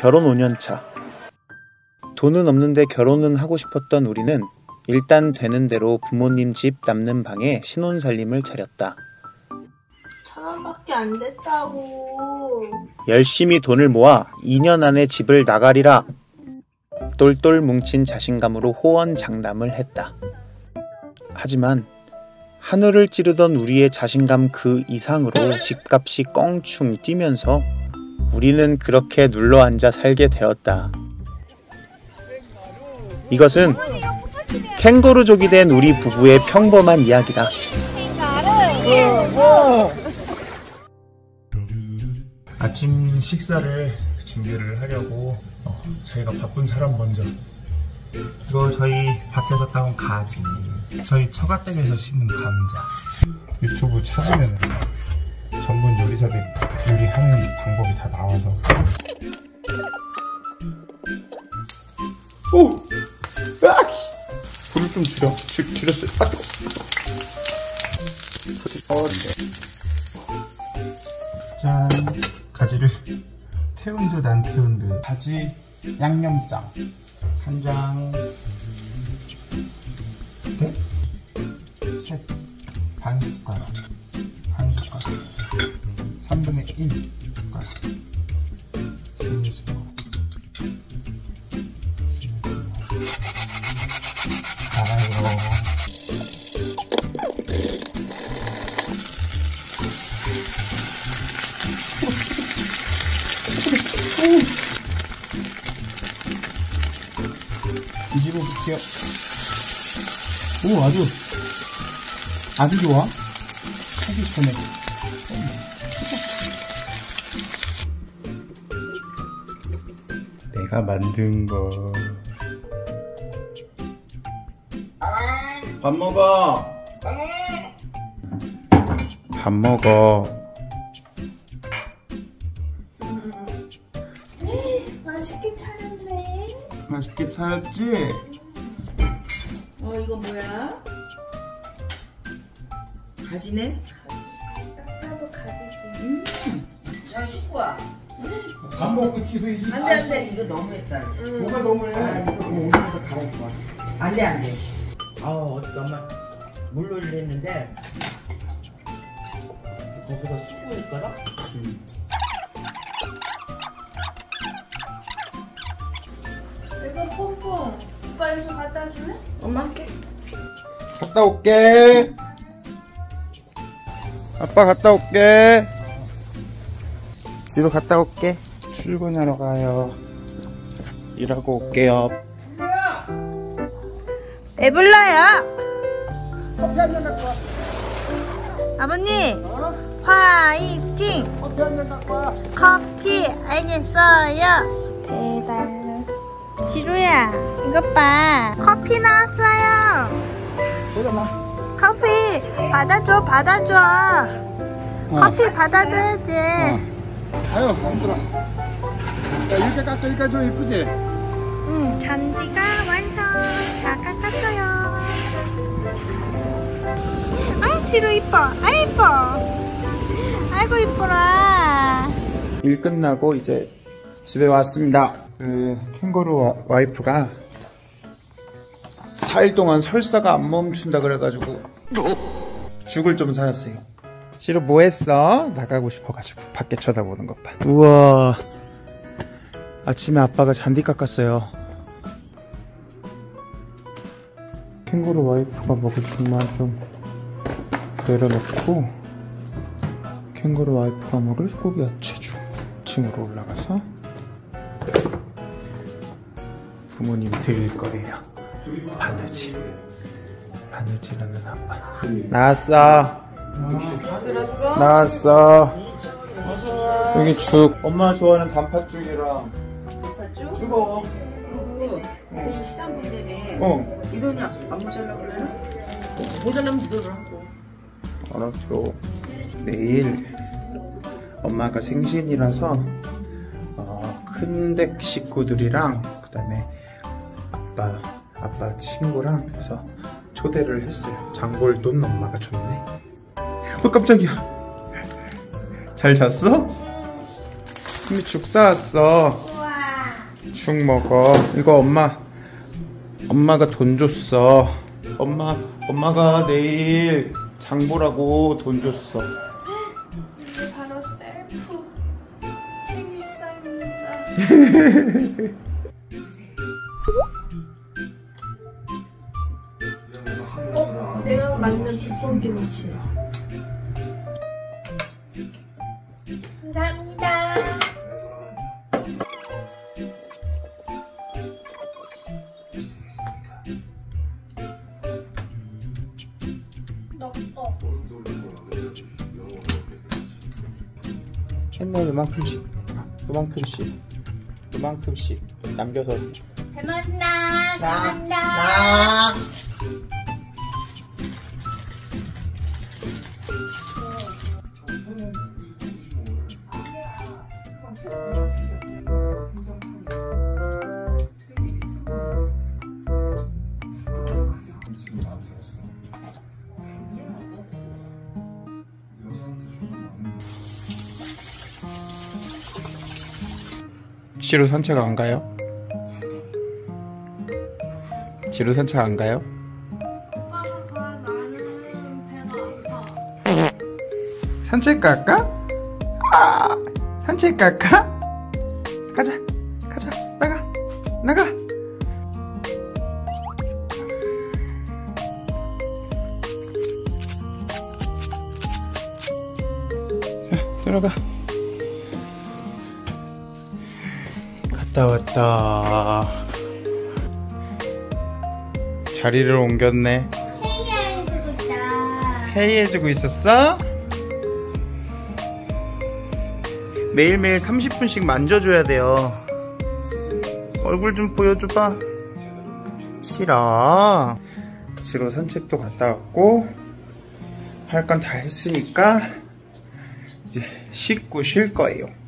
결혼 5년차. 돈은 없는데 결혼은 하고 싶었던 우리는 일단 되는 대로 부모님 집 남는 방에 신혼살림을 차렸다. 1,000원밖에 안 됐다고. 열심히 돈을 모아 2년 안에 집을 나가리라. 똘똘 뭉친 자신감으로 호언장담을 했다. 하지만 하늘을 찌르던 우리의 자신감 그 이상으로 집값이 껑충 뛰면서 우리는 그렇게 눌러앉아 살게 되었다. 이것은 캥거루족이 된 우리 부부의 평범한 이야기다. 아침 식사를 준비를 하려고 저희가 바쁜 사람 먼저. 이거 저희 밖에서 따온 가지, 저희 처가댁에서 심은 감자. 유튜브 찾으면 전문 요리사들이 요리하는 방법이 다 나와서. 오! 으악! 불을 좀 줄였어요. 아, 뜨거워. 짠! 가지를 태운 듯 안 태운 듯. 가지 양념장 한 장. 네? 반 숟가락, 한 숟가락, 3분의 1 숟가락. 뒤집어 볼게요. 오, 아주 좋아. 살기 전에 내가 만든 거. 밥 먹어. 밥 먹어. 맛있게 차렸네. 맛있게 차렸지? 이거 뭐야? 가지네? 나도 가지지. 잘 씻고 와. 밥 먹고 기도해야지. 안돼. 이거 너무했다. 뭐가 너무해? 이거 오늘부터 갈아입고 와. 안돼. 어떡하면 물 놀이를 했는데 거기다 씻고 있거든? 내가 퐁퐁 오빠 여기서 갖다 줄래? 엄마 할게. 갔다 올게. 아빠 갔다 올게. 집에 갔다 올게. 출근하러 가요. 일하고 올게요. 배불러요. 커피 한잔 갖고 와. 아버님, 화이팅. 커피 한잔 갖고 와. 커피 알겠어요. 배달. 지루야, 이것 봐. 커피 나왔어요. 보자. 커피 받아줘, 받아줘. 커피 받아줘야지. 아유, 힘들어. 야, 이렇게 깎아, 이렇게 좀 이쁘지? 응, 잔디가 완성. 다 깎았어요. 아이, 지루 이뻐. 아이, 이뻐. 아이고, 이뻐라. 일 끝나고 이제 집에 왔습니다. 그 캥거루 와이프가 4일 동안 설사가 안 멈춘다 그래가지고 죽을 좀 사왔어요. 지루 뭐했어? 나가고 싶어가지고 밖에 쳐다보는 것 봐. 우와, 아침에 아빠가 잔디 깎았어요. 캥거루 와이프가 먹을 죽만 좀 내려놓고 캥거루 와이프가 먹을 고기 야채죽. 2층으로 올라가서 부모님 드릴 거예요. 바느질. 바느질하는 아빠. 나왔어. 들었어? 나왔어. 여기 죽. 엄마 좋아하는 단팥죽이랑. 단팥죽? 죽어. 그리고 시장 분 때문에. 이 돈이 안 모자라 그래요? 모자라면 이거를 하고. 알았죠. 내일 엄마가 생신이라서 큰댁 식구들이랑 그다음에 아빠 친구랑 그래서 초대를 했어요. 장볼 돈 엄마가 줬네. 깜짝이야. 잘 잤어? 힘이 죽 쌓았어. 우와. 죽 먹어. 이거 엄마가 돈 줬어. 엄마가 내일 장 보라고 돈 줬어. 바로 셀프 생일상입니다. 내가 만든 주꾸미김치. 감사합니다. 맨날 요만큼씩 남겨서. 잘 먹었나? 감사합니다. 지루 산책 안 가요? 지루 산책 안 가요? 산책 갈까? 아, 산책 갈까? 가자, 나가. 야, 들어가. 갔다 왔다. 자리를 옮겼네. 회의해주고 있다. 회의해주고 있었어? 매일매일 30분씩 만져줘야 돼요. 얼굴 좀 보여줘봐. 싫어. 지로 산책도 갔다 왔고 할 건 다 했으니까 이제 씻고 쉴 거예요.